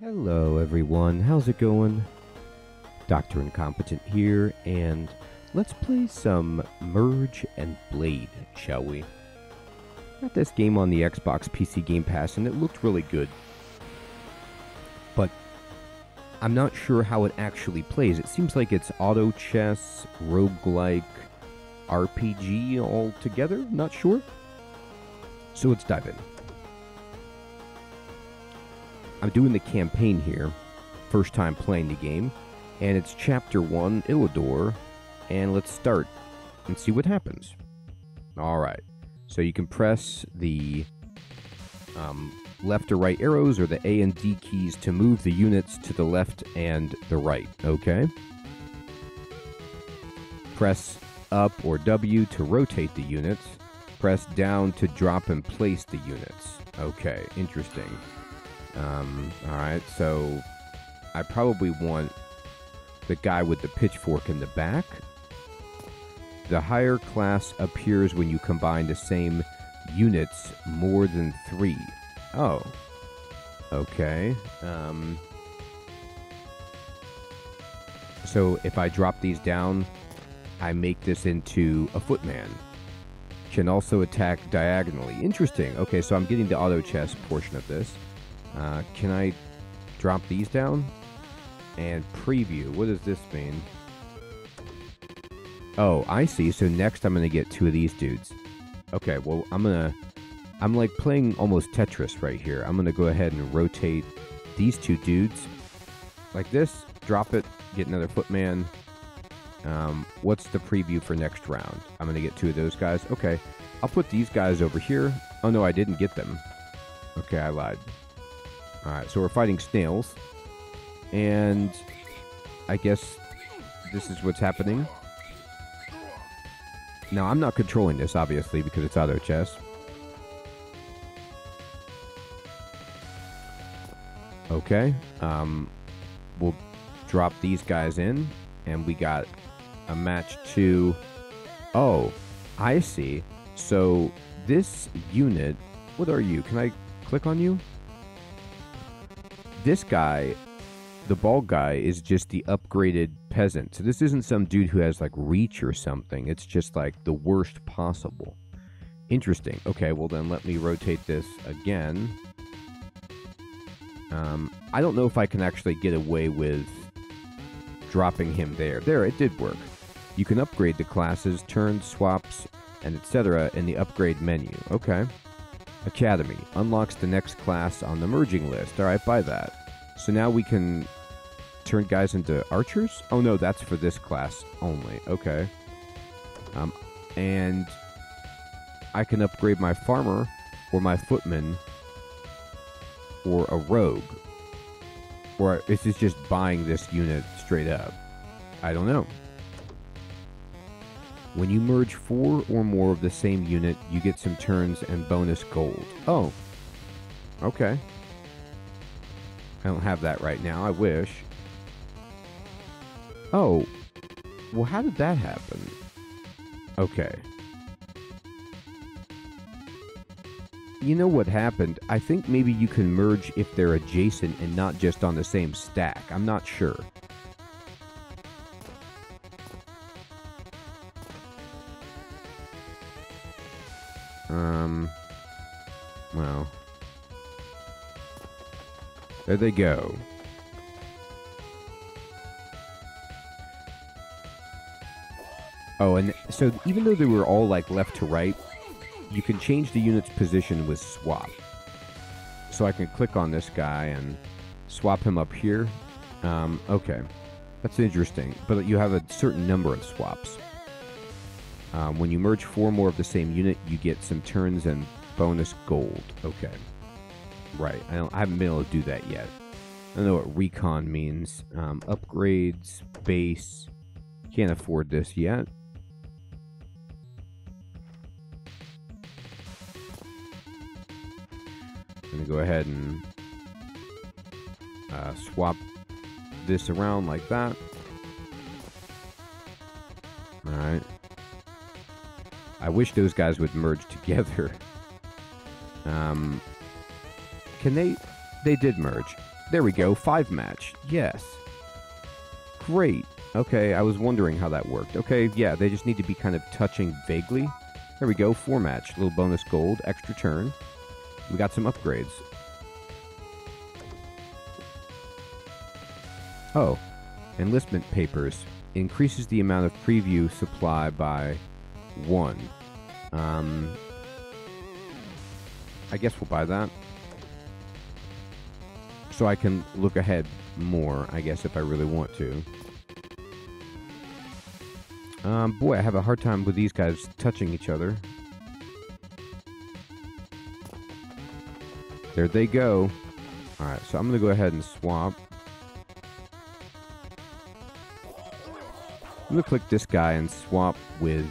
Hello everyone, how's it going? Dr. Incompetent here, and let's play some Merge and Blade, shall we? Got this game on the Xbox PC Game Pass, and it looked really good. But I'm not sure how it actually plays. It seems like it's auto chess, roguelike, RPG all together, not sure. So let's dive in. I'm doing the campaign here, first time playing the game, and it's Chapter 1, Ilidor, and let's start and see what happens. Alright, so you can press the left or right arrows or the A and D keys to move the units to the left and the right, okay? Press up or W to rotate the units, press down to drop and place the units. Okay, interesting. Alright, so I probably want the guy with the pitchfork in the back. The higher class appears when you combine the same units more than 3. Oh. Okay. So if I drop these down, I make this into a footman. Can also attack diagonally. Interesting. Okay, so I'm getting the auto chess portion of this. Can I drop these down? And preview. What does this mean? Oh, I see. So next I'm going to get 2 of these dudes. Okay, well, I'm like playing almost Tetris right here. I'm going to go ahead and rotate these 2 dudes. Like this. Drop it. Get another footman. What's the preview for next round? I'm going to get 2 of those guys. Okay. I'll put these guys over here. Oh, no, I didn't get them. Okay, I lied. Alright, so we're fighting snails, and I guess this is what's happening. Now, I'm not controlling this, obviously, because it's auto chess. Okay, we'll drop these guys in, and we got a match to... Oh, I see. So, this unit... What are you? Can I click on you? This guy, the bald guy, is just the upgraded peasant. So this isn't some dude who has, like, reach or something. It's just, like, the worst possible. Interesting. Okay, well then let me rotate this again. I don't know if I can actually get away with dropping him there. There, it did work. You can upgrade the classes, turns, swaps, and etc. in the upgrade menu. Okay. Academy unlocks the next class on the merging list. All right, buy that. So now we can turn guys into archers? Oh, no, that's for this class only. Okay. And I can upgrade my farmer or my footman or a rogue. Or this is just buying this unit straight up. I don't know. When you merge 4 or more of the same unit, you get some turns and bonus gold. Oh. Okay. I don't have that right now. I wish. Oh. Well, how did that happen? Okay. You know what happened? I think maybe you can merge if they're adjacent and not just on the same stack. I'm not sure. Well. There they go. Oh, and so even though they were all, like, left to right, you can change the unit's position with swap. So I can click on this guy and swap him up here. Okay. That's interesting. But you have a certain number of swaps. When you merge 4 more of the same unit, you get some turns and bonus gold. Okay. Right. I haven't been able to do that yet. I don't know what recon means. Upgrades, base. Can't afford this yet. I'm going to go ahead and swap this around like that. Alright. I wish those guys would merge together. Can they... They did merge. There we go, 5 match. Yes. Great. Okay, I was wondering how that worked. Okay, yeah, they just need to be kind of touching vaguely. There we go, 4 match. Little bonus gold, extra turn. We got some upgrades. Oh, enlistment papers. Increases the amount of preview supply by 1. I guess we'll buy that. So I can look ahead more, I guess, if I really want to. Boy, I have a hard time with these guys touching each other. There they go. Alright, so I'm going to go ahead and swap. I'm going to click this guy and swap with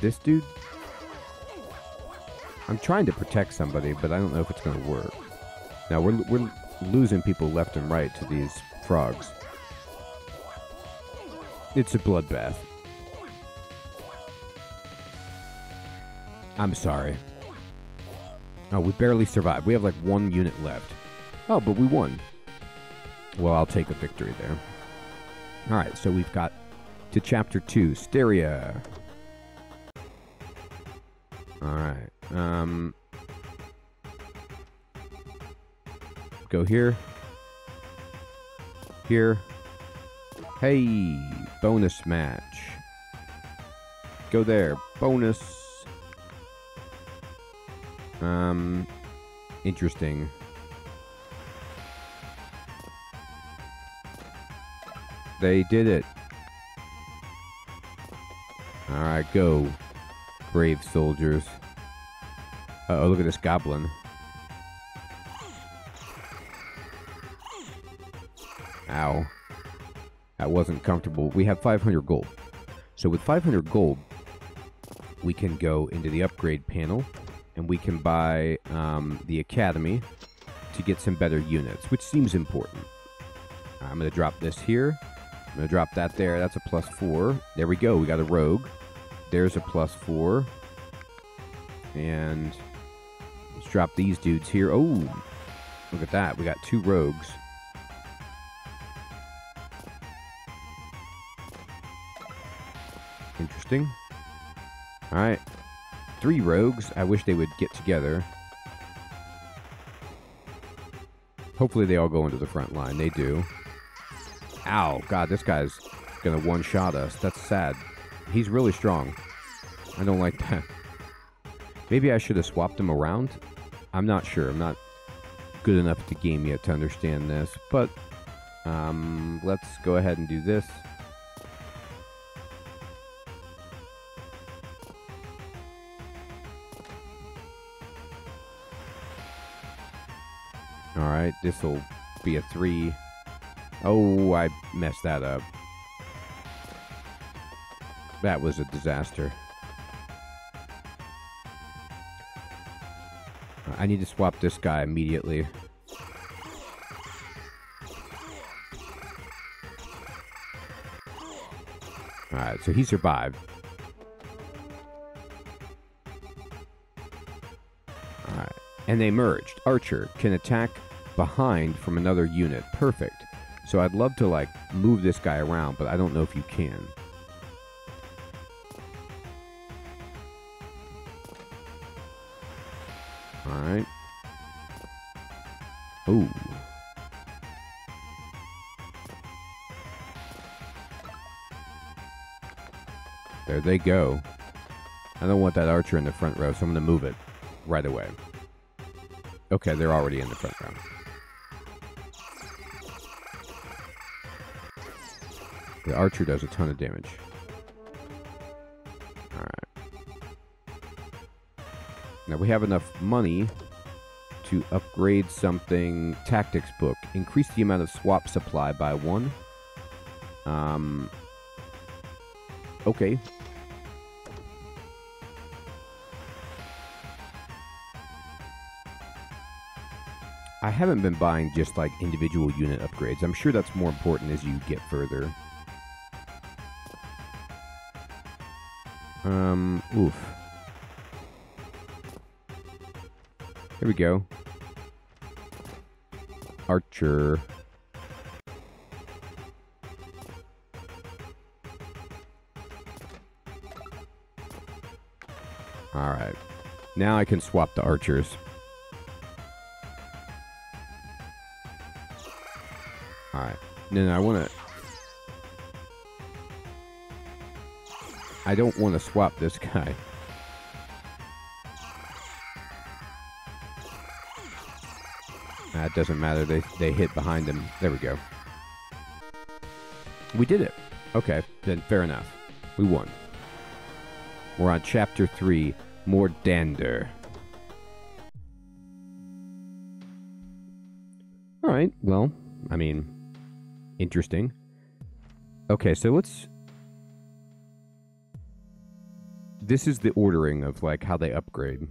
this dude. I'm trying to protect somebody, but I don't know if it's going to work. Now, we're losing people left and right to these frogs. It's a bloodbath. I'm sorry. Oh, we barely survived. We have like 1 unit left. Oh, but we won. Well, I'll take a victory there. Alright, so we've got to Chapter 2, Sterea. Alright. Go here. Here. Hey! Bonus match. Go there. Bonus. Interesting. They did it. Alright, go. Brave soldiers. Uh-oh, look at this goblin. Ow. That wasn't comfortable. We have 500 gold. So with 500 gold, we can go into the upgrade panel, and we can buy the academy to get some better units, which seems important. I'm going to drop this here. I'm going to drop that there. That's a +4. There we go. We got a rogue. There's a +4. And let's drop these dudes here. Oh, look at that. We got 2 rogues. Interesting. All right. 3 rogues. I wish they would get together. Hopefully they all go into the front line. They do. Ow. God, this guy's going to one-shot us. That's sad. He's really strong. I don't like that. Maybe I should have swapped him around. I'm not sure. I'm not good enough at the game yet to understand this. But let's go ahead and do this. Alright, this will be a 3. Oh, I messed that up. That was a disaster. I need to swap this guy immediately. Alright, so he survived. Alright, and they merged. Archer can attack behind from another unit. Perfect. So I'd love to, like, move this guy around, but I don't know if you can. Alright. Ooh. There they go. I don't want that archer in the front row, so I'm going to move it right away. Okay, they're already in the front row. The archer does a ton of damage. Alright. Now we have enough money to upgrade something. Tactics book. Increase the amount of swap supply by 1. Okay. I haven't been buying just like individual unit upgrades. I'm sure that's more important as you get further. Oof. There we go. Archer. Alright. Now I can swap the archers. Alright. No, I want to... I don't want to swap this guy. That doesn't matter. They hit behind him. There we go. We did it. Okay. Then fair enough. We won. We're on Chapter 3. More dander. Alright. Well, I mean... Interesting. Okay, so let's... This is the ordering of, like, how they upgrade.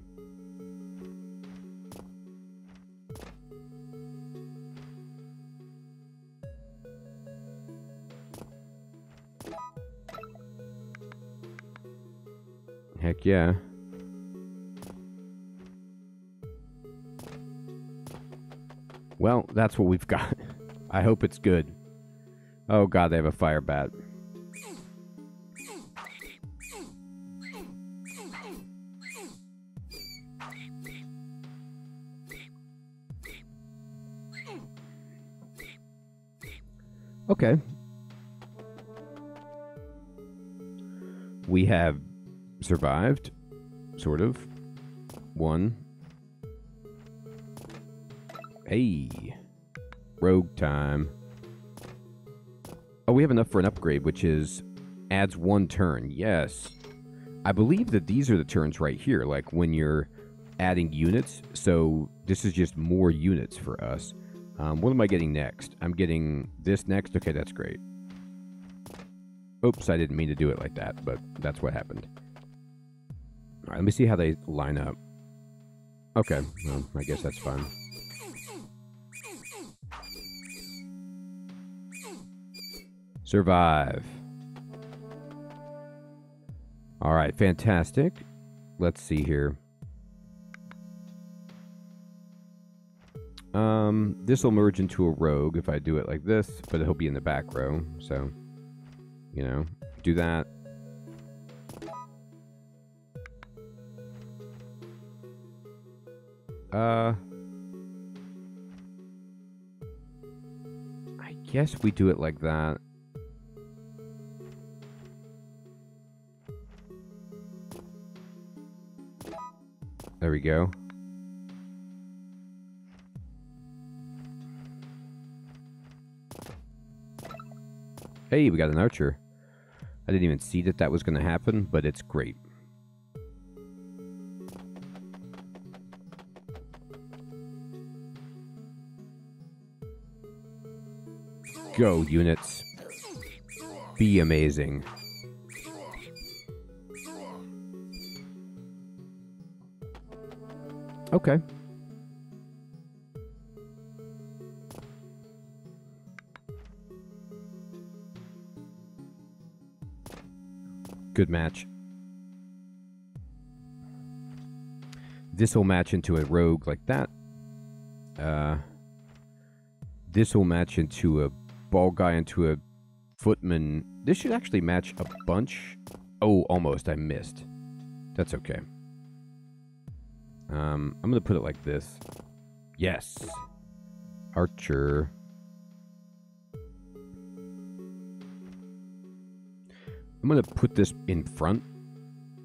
Heck yeah. Well, that's what we've got. I hope it's good. Oh god, they have a fire bat. Okay. We have survived, sort of. One. Hey. Rogue time. Oh, we have enough for an upgrade, which is adds one turn. Yes. I believe that these are the turns right here, like when you're adding units. So this is just more units for us. What am I getting next? I'm getting this next. Okay, that's great. Oops, I didn't mean to do it like that, but that's what happened. All right, let me see how they line up. Okay, well, I guess that's fine. Survive. All right, fantastic. Let's see here. This will merge into a rogue if I do it like this, but he'll be in the back row, so... You know, do that. I guess we do it like that. There we go. Hey, we got an archer. I didn't even see that that was going to happen, but it's great. Go, units. Be amazing. Okay. Good match. This will match into a rogue like that. This will match into a ball guy, into a footman. This should actually match a bunch. Oh, almost. I missed. That's okay. I'm going to put it like this. Yes. Archer. I'm going to put this in front.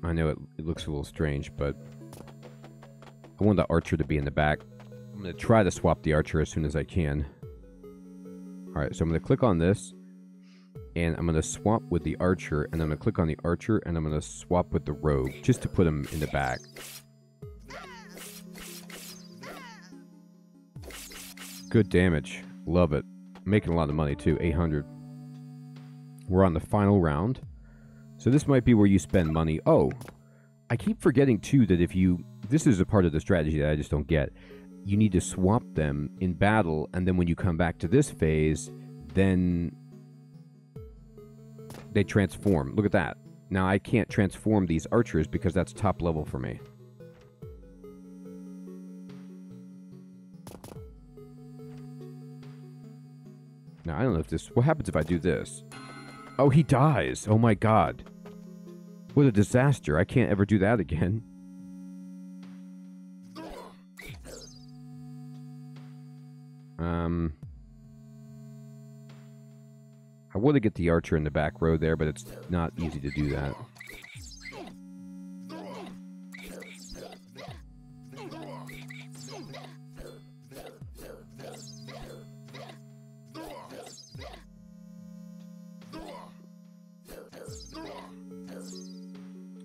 I know it looks a little strange, but I want the archer to be in the back. I'm going to try to swap the archer as soon as I can. All right, so I'm going to click on this, and I'm going to swap with the archer, and I'm going to click on the archer, and I'm going to swap with the rogue, just to put them in the back. Good damage. Love it. Making a lot of money, too. 800. We're on the final round. So this might be where you spend money. Oh, I keep forgetting, too, that if you... This is a part of the strategy that I just don't get. You need to swap them in battle, and then when you come back to this phase, then they transform. Look at that. Now, I can't transform these archers because that's top level for me. Now, I don't know if this... What happens if I do this? Oh, he dies. Oh, my God. What a disaster. I can't ever do that again. I want to get the archer in the back row there, but it's not easy to do that.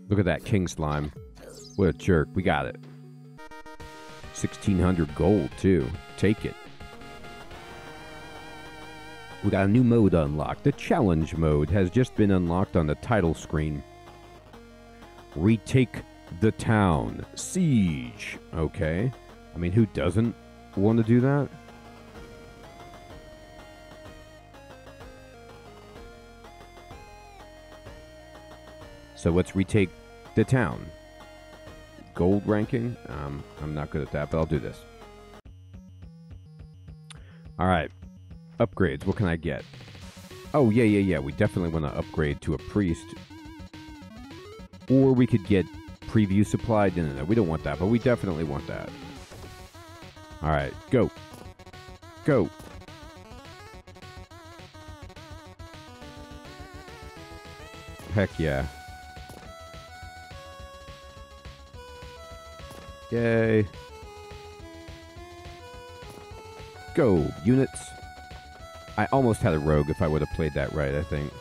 Look at that king slime. What a jerk. We got it. 1,600 gold, too. Take it. We got a new mode unlocked. The challenge mode has just been unlocked on the title screen. Retake the town. Siege. Okay. I mean, who doesn't want to do that? So let's retake the town. Gold ranking? I'm not good at that, but I'll do this. All right. Upgrades. What can I get? Oh, yeah. We definitely want to upgrade to a priest. Or we could get preview supply. No. We don't want that, but we definitely want that. All right. Go. Go. Heck yeah. Yay. Go. Units. I almost had a rogue if I would have played that right, I think.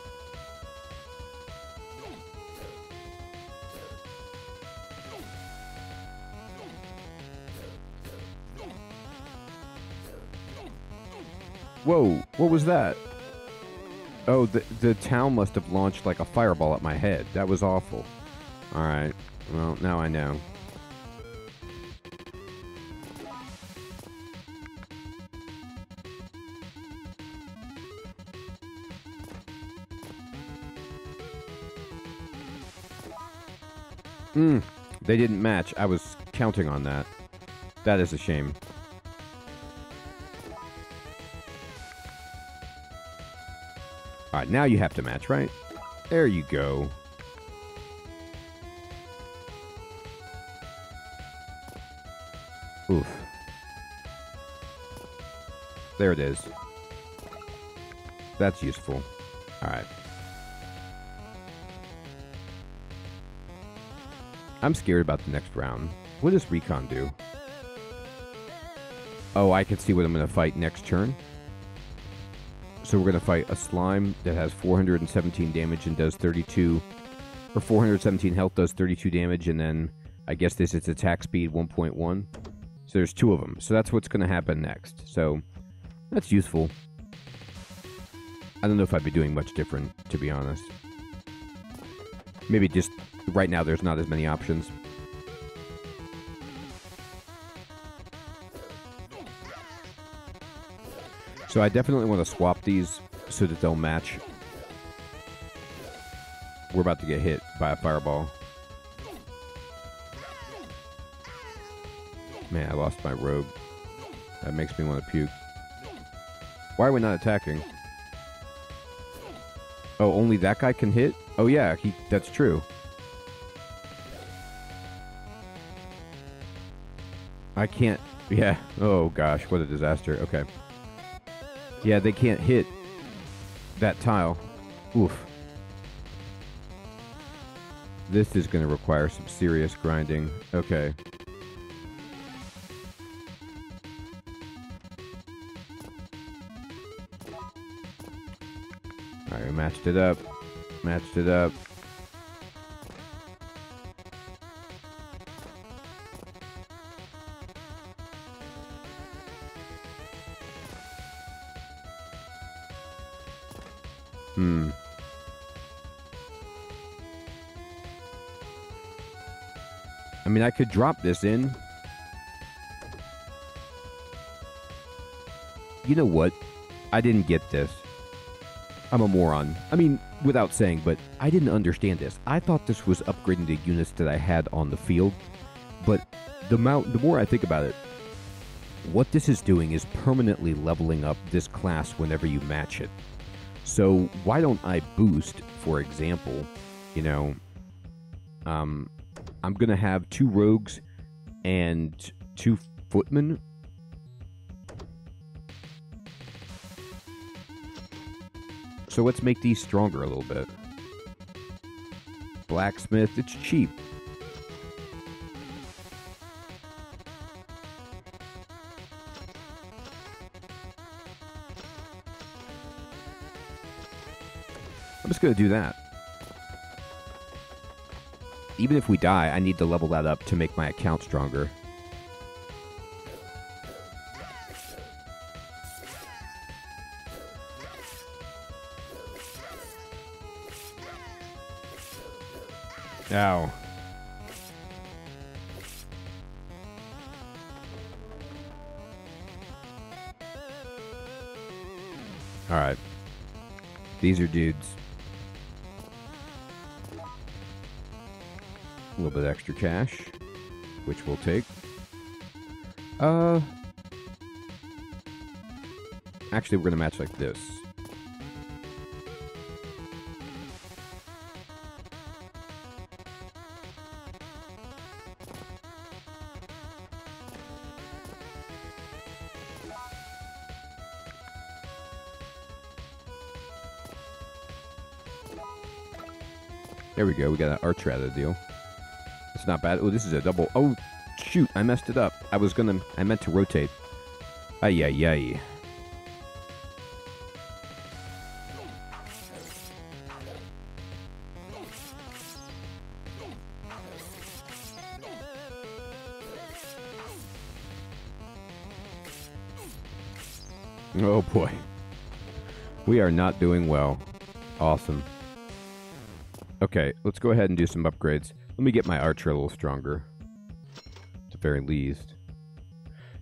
Whoa, what was that? Oh, the town must have launched like a fireball at my head. That was awful. Alright, well, now I know. They didn't match. I was counting on that. That is a shame. Alright, now you have to match, right? There you go. Oof. There it is. That's useful. Alright. I'm scared about the next round. What does Recon do? Oh, I can see what I'm going to fight next turn. So we're going to fight a slime that has 417 damage and does 32... Or 417 health, does 32 damage, and then... I guess this is attack speed 1.1. So there's two of them. So that's what's going to happen next. So, that's useful. I don't know if I'd be doing much different, to be honest. Maybe just... Right now, there's not as many options. So I definitely want to swap these so that they'll match. We're about to get hit by a fireball. Man, I lost my robe. That makes me want to puke. Why are we not attacking? Oh, only that guy can hit? Oh, yeah, that's true. I can't... Yeah. Oh, gosh. What a disaster. Okay. Yeah, they can't hit that tile. Oof. This is going to require some serious grinding. Okay. Alright, we matched it up. Matched it up. I mean, I could drop this in. You know what? I didn't get this. I'm a moron. I mean, without saying, but I didn't understand this. I thought this was upgrading the units that I had on the field, but the more I think about it, What this is doing is permanently leveling up this class whenever you match it. So why don't I boost, for example, you know, I'm going to have 2 rogues and 2 footmen. So let's make these stronger a little bit. Blacksmith, it's cheap. I'm just going to do that. Even if we die, I need to level that up to make my account stronger. Ow. Alright. These are dudes. A little bit extra cash, which we'll take. Actually, we're gonna match like this. There we go. We got an archer out of the deal. It's not bad. Oh, this is a double. Oh, shoot. I messed it up. I meant to rotate. Ay, ay, ay. Oh, boy. We are not doing well. Awesome. Okay, let's go ahead and do some upgrades. Let me get my archer a little stronger, at the very least.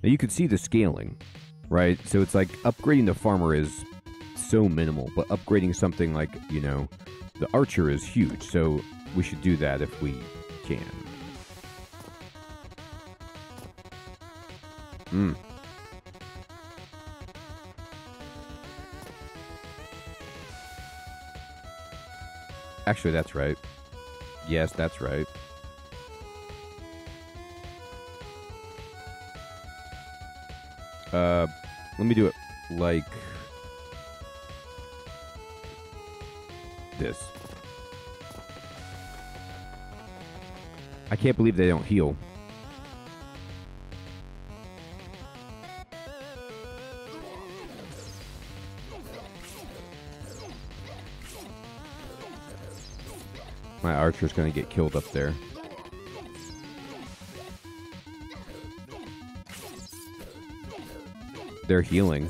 Now you can see the scaling, right? So it's like upgrading the farmer is so minimal, but upgrading something like, you know, the archer is huge. So we should do that if we can. Hmm. Actually, that's right. Yes, that's right. Let me do it like this. I can't believe they don't heal. My archer's gonna get killed up there. They're healing.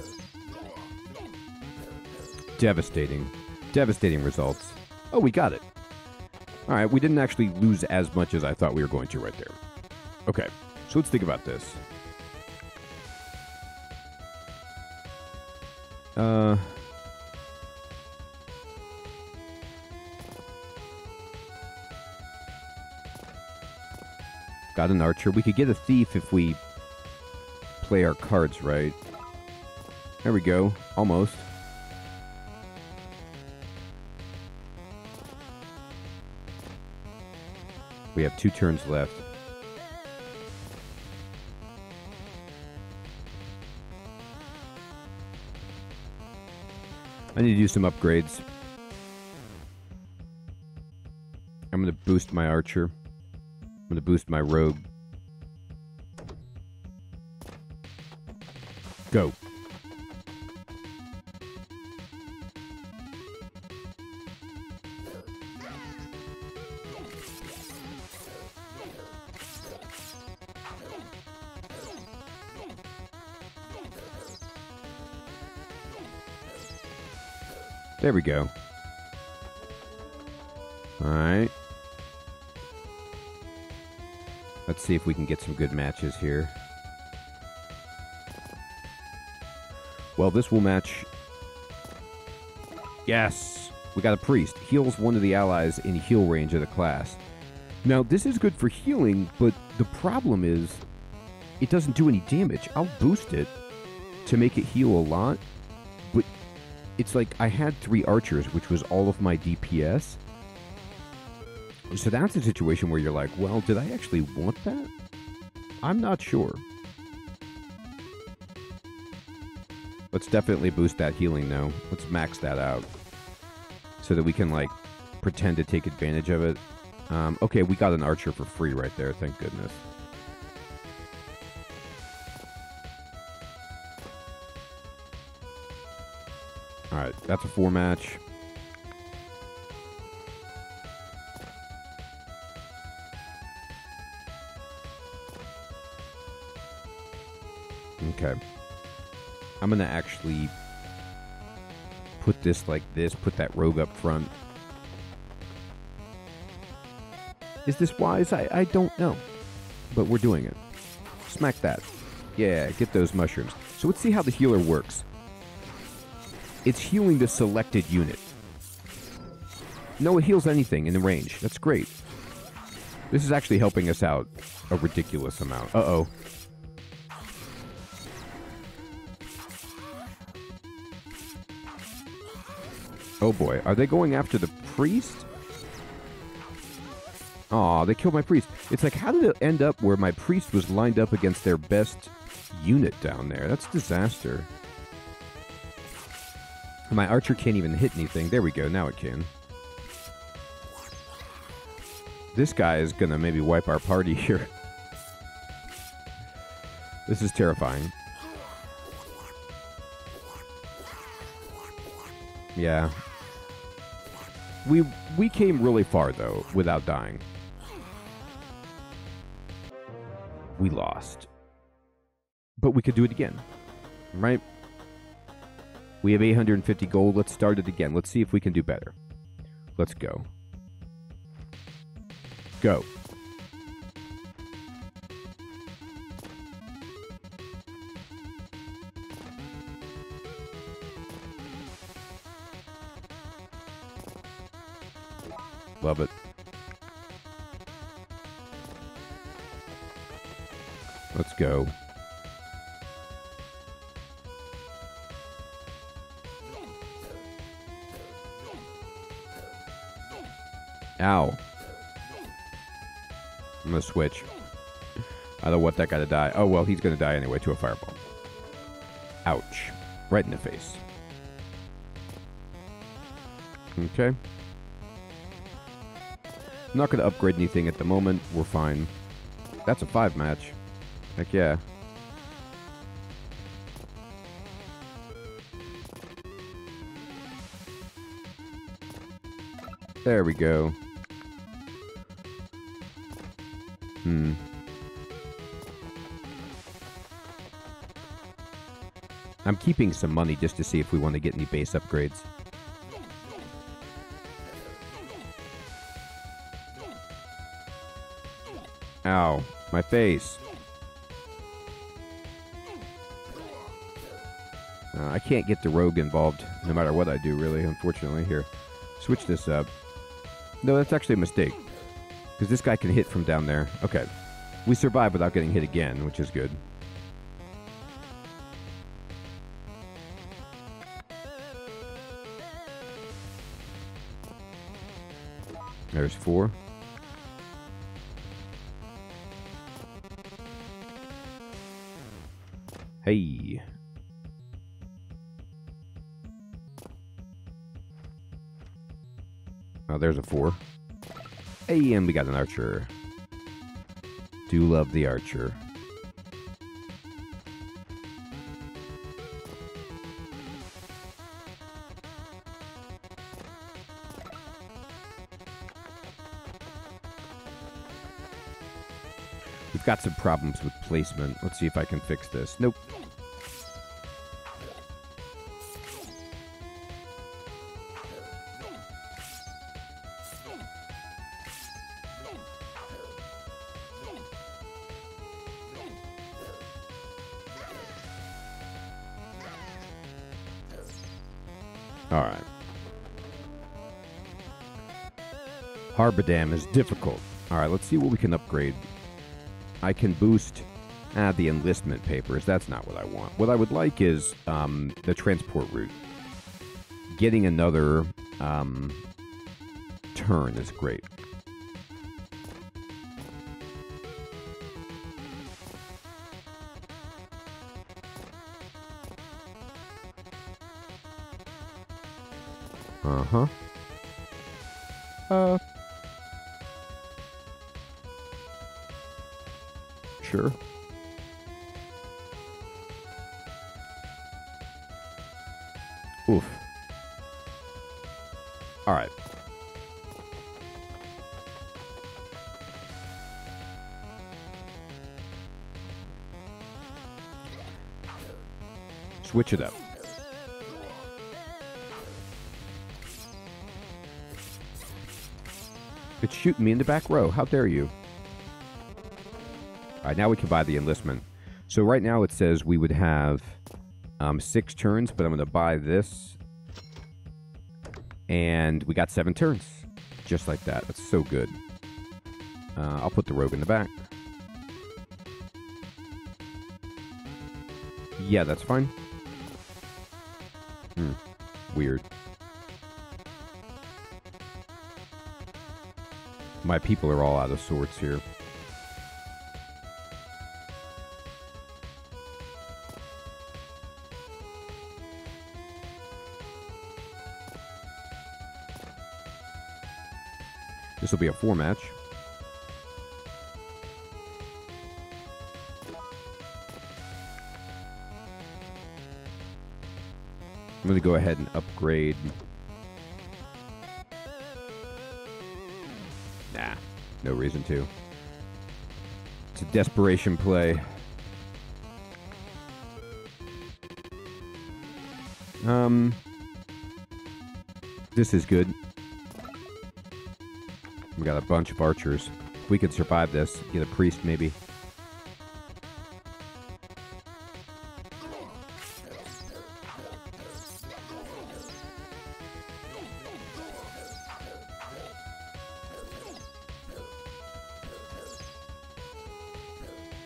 Devastating. Devastating results. Oh, we got it. Alright, we didn't actually lose as much as I thought we were going to right there. Okay, so let's think about this. Got an archer. We could get a thief if we play our cards right. There we go. Almost. We have 2 turns left. I need to do some upgrades. I'm going to boost my archer. I'm going to boost my rogue. Go. There we go. All right. Let's see if we can get some good matches here. Well, this will match. Yes! We got a priest. Heals one of the allies in heal range of the class. Now, this is good for healing, but the problem is it doesn't do any damage. I'll boost it to make it heal a lot, but it's like I had 3 archers, which was all of my DPS. So that's a situation where you're like, well, did I actually want that? I'm not sure. Let's definitely boost that healing, though. Let's max that out so that we can, like, pretend to take advantage of it. Okay, we got an archer for free right there. Thank goodness. All right, that's a 4 match. Okay. I'm going to actually put this like this, put that rogue up front. Is this wise? I don't know. But we're doing it. Smack that. Yeah, get those mushrooms. So let's see how the healer works. It's healing the selected unit. No, it heals anything in the range. That's great. This is actually helping us out a ridiculous amount. Uh-oh. Oh boy, are they going after the priest? Aw, they killed my priest. It's like, how did it end up where my priest was lined up against their best unit down there? That's disaster. My archer can't even hit anything. There we go, now it can. This guy is gonna maybe wipe our party here. This is terrifying. Yeah. We came really far, though, without dying. We lost. But we could do it again, right? We have 850 gold. Let's start it again. Let's see if we can do better. Let's go. Go. Love it. Let's go. Ow. I'm gonna switch. I don't want that guy to die. Oh, well, he's gonna die anyway to a fireball. Ouch. Right in the face. Okay. I'm not going to upgrade anything at the moment. We're fine. That's a 5 match. Heck yeah. There we go. I'm keeping some money just to see if we want to get any base upgrades. Ow, my face. I can't get the rogue involved no matter what I do, really, unfortunately. Here, switch this up. No, that's actually a mistake, because this guy can hit from down there. Okay, we survive without getting hit again, which is good. There's 4. Hey. Oh, there's a 4. Hey, and we got an archer. Do love the archer. We've got some problems with placement. Let's see if I can fix this. Nope. All right. Harbor Dam is difficult. All right, let's see what we can upgrade. I can boost the enlistment papers, that's not what I want. What I would like is the transport route. Getting another turn is great. Uh-huh. Sure. Oof. All right. Switch it up. It's shooting me in the back row. How dare you? All right, now we can buy the enlistment. So right now it says we would have 6 turns, but I'm going to buy this. And we got 7 turns. Just like that. That's so good. I'll put the rogue in the back. Yeah, that's fine. Hmm. Weird. My people are all out of sorts here. This will be a 4 match. I'm going to go ahead and upgrade. No reason to. It's a desperation play. This is good. We got a bunch of archers. If we could survive this, get a priest maybe.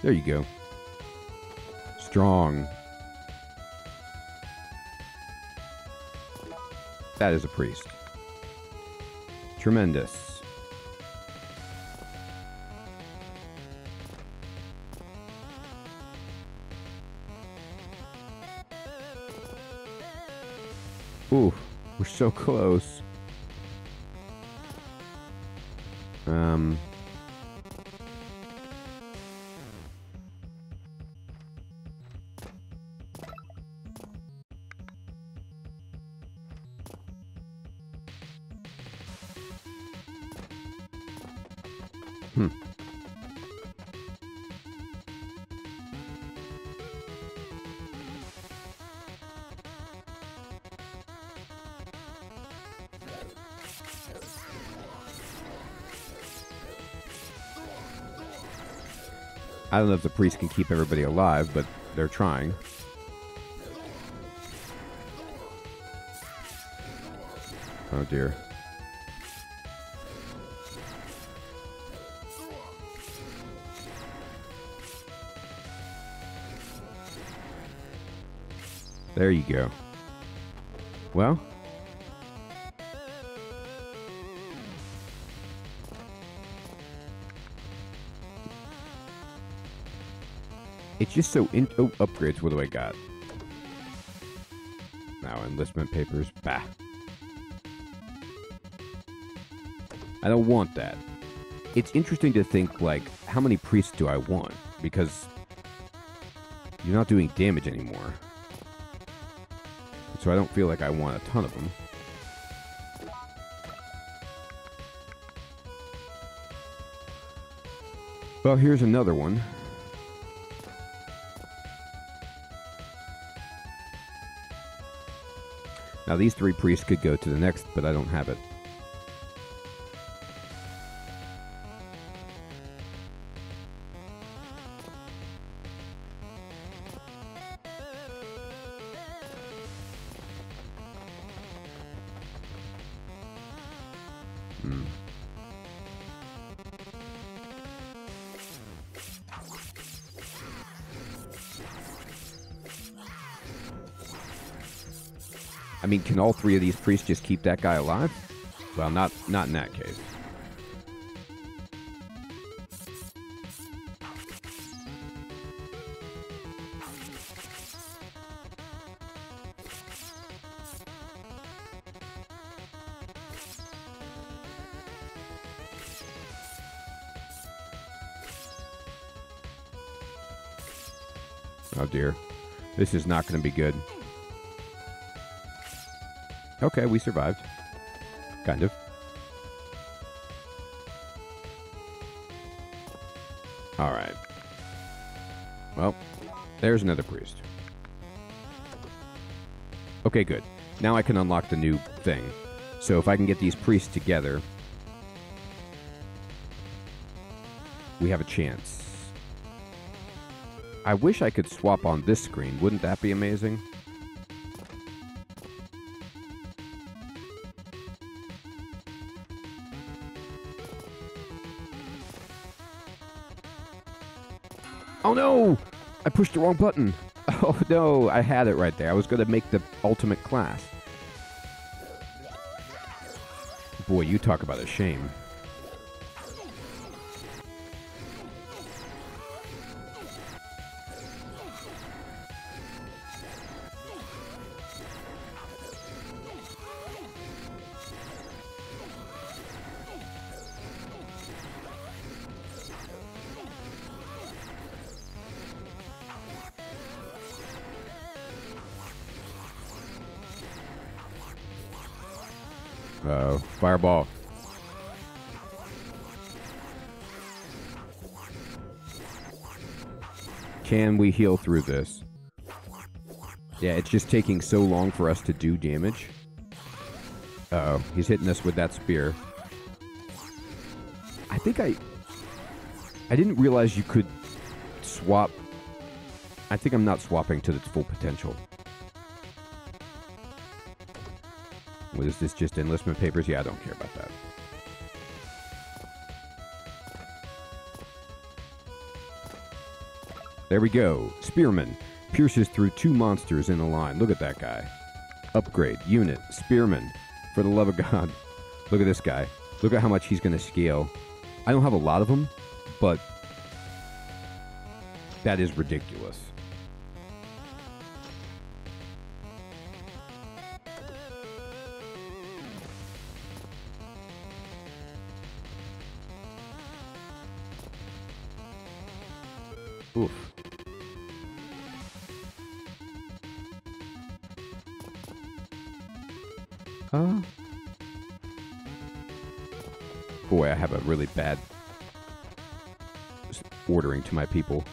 There you go. Strong. That is a priest. Tremendous. Ooh, we're so close. I don't know if the priest can keep everybody alive, but they're trying. Oh dear. There you go. Well. It's just so in... Oh, upgrades. What do I got? Now, enlistment papers. Bah. I don't want that. It's interesting to think, like, how many priests do I want? Because you're not doing damage anymore. So I don't feel like I want a ton of them. Well, here's another one. Now, these 3 priests could go to the next, but I don't have it. I mean, can all three of these priests just keep that guy alive? Well, not in that case. Oh dear. This is not going to be good. Okay, we survived. Kind of. Alright. Well, there's another priest. Okay, good. Now I can unlock the new thing. So if I can get these priests together, we have a chance. I wish I could swap on this screen. Wouldn't that be amazing? Oh no! I pushed the wrong button. Oh no, I had it right there. I was going to make the ultimate class. Boy, you talk about a shame. Fireball. Can we heal through this? Yeah, it's just taking so long for us to do damage. Uh-oh, he's hitting us with that spear. I think I didn't realize you could swap. I think I'm not swapping to its full potential. Is this just enlistment papers? Yeah, I don't care about that. There we go. Spearman pierces through two monsters in a line. Look at that guy. Upgrade. Unit. Spearman. For the love of God. Look at this guy. Look at how much he's going to scale. I don't have a lot of them, but that is ridiculous. Oof. Boy, I have a really bad ordering to my people.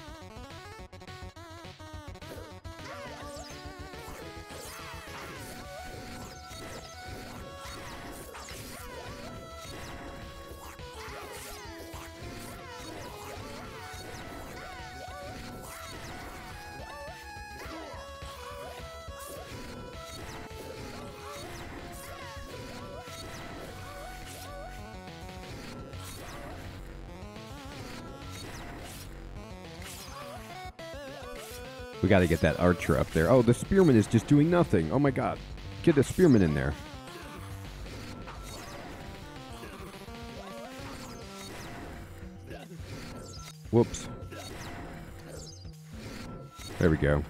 We gotta get that archer up there. Oh, the spearman is just doing nothing. Oh my God. Get the spearman in there. Whoops. There we go.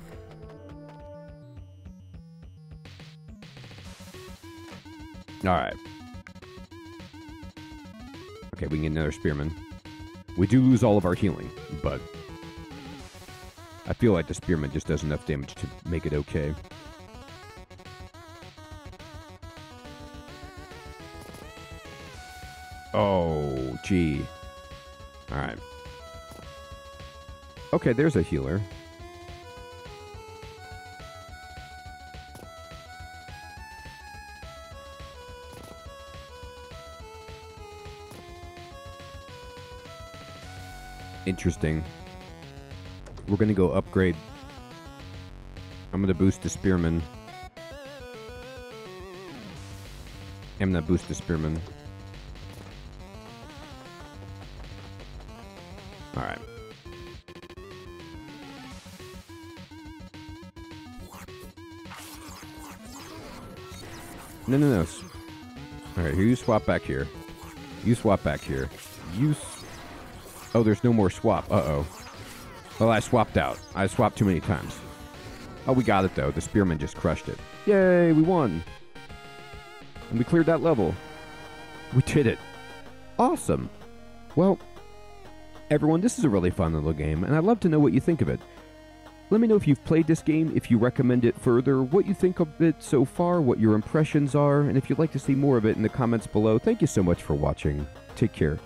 Alright. Okay, we can get another spearman. We do lose all of our healing, but I feel like the spearman just does enough damage to make it okay. Oh, gee. Alright. Okay, there's a healer. Interesting. We're going to go upgrade. I'm going to boost the spearman. I'm going to boost the spearman. All right. No. Alright, here, you swap back here. You swap back here. Oh, there's no more swap. Uh-oh. Well, I swapped out. I swapped too many times. Oh, we got it, though. The spearman just crushed it. Yay, we won. And we cleared that level. We did it. Awesome. Well, everyone, this is a really fun little game, and I'd love to know what you think of it. Let me know if you've played this game, if you recommend it further, what you think of it so far, what your impressions are, and if you'd like to see more of it in the comments below. Thank you so much for watching. Take care.